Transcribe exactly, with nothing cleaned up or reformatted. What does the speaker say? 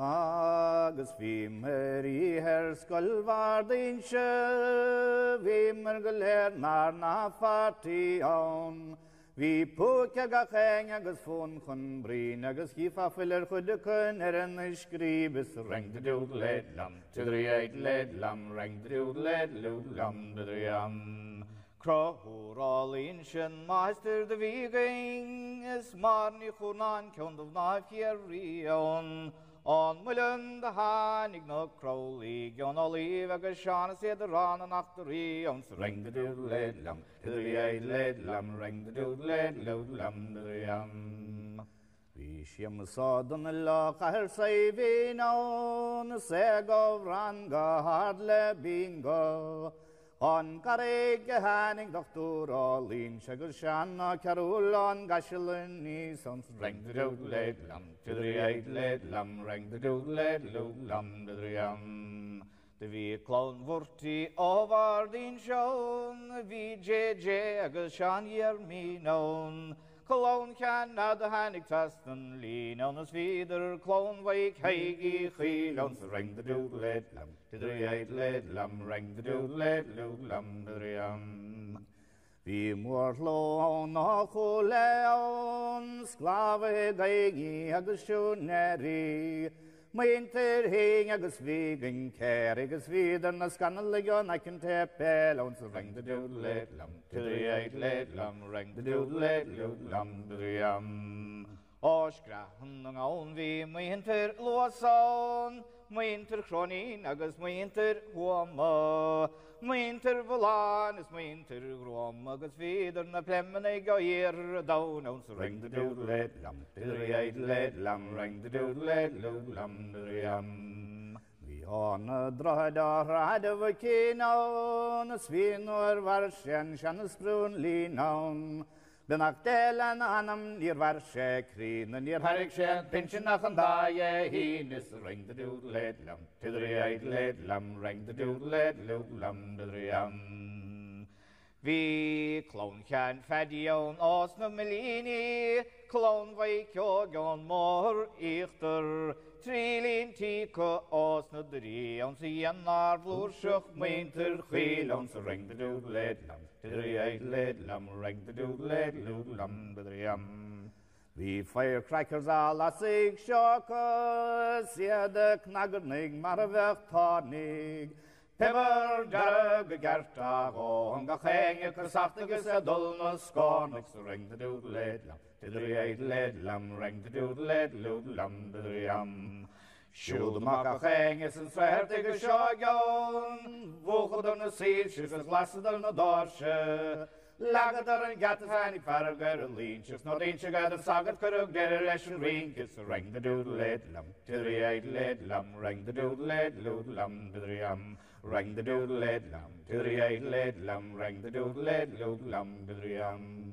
agus vimer i her skolvar din sjö, vimer gulernar na fartion. Vi påkaga skäng agus fån kon brin agus gifa fyller skyddekön herren skribes. Räng det ut ledlam, tydrejt ledlam, räng det ut ledlam, tydrejam. Krohor all inchen master de viging, smarni sjunan kundov na fjärrion. On mullen de hanig no crowlig on oliva gashan said the rana nachtri on ring the doodle ledlam to the ledlam ring the doodle ledlam the yam vishyam sadan la qahr savin on segov ranga hardle bingo on kareg hanig doctor all in shagashan karul on gashlani sons ring the doodle ledlam to the ledlam ring the doodle ledlam to the yam the vi clown vorti over din shown vi jj agashan yer me known clown can not hanig tasten lean on us vider clown wake hagi khilons ring the doodle ledlam to the ledlam ring the doodle ledlam to the yam vi morlon aholeon sklave degi agushuneri Minter hing agus vegan care agus vidar na skanaliga na kan tepel ons ring the doodle ledlam to the ledlam ring the doodle ledlam to the yam Orskrahan on vi minter loson minter kronin agus minter huama minter volan is minter grom agus vidar na plemmenega er down ons ring the doodle ledlam to the ledlam ring the doodle ledlam to the yam Vi ana drada radavakinon svinor varshen shansprun linon Den aktelan anam near Varsha Kreen, and near Harikshan, pension of and die, he is ring the doodle ledlam, to the right ledlam, ring the doodle ledlam, to the yam. We clone can fadion osno melini, clone wake your gone more ichter, trilin tico osno drion, see an arvlor shock winter, heel on the ring the doodle ledlam. Three-eyed ledlam, ring the doodle ledlam, the yam. We firecrackers are lasig shockers, yeah, the knaggernig, maravach tarnig. Pepper, jarg, gerta, go, and the hang, kersachtagis, a dullness, cornix, ring the doodle ledlam. Three-eyed ledlam, ring the doodle ledlam, the yam. Shuldmakacheng is en svertige sjagon, vågden och silkes lasten och dorse, lagadaren gatten i farger och linches, nåt inte gaden sagat kurug dereschen rinkes, ring the doodle ledlam, tydrejt ledlam, ring the doodle ledlam, tydrejam, ring the doodle ledlam, tydrejt ledlam, ring the doodle ledlam, tydrejam.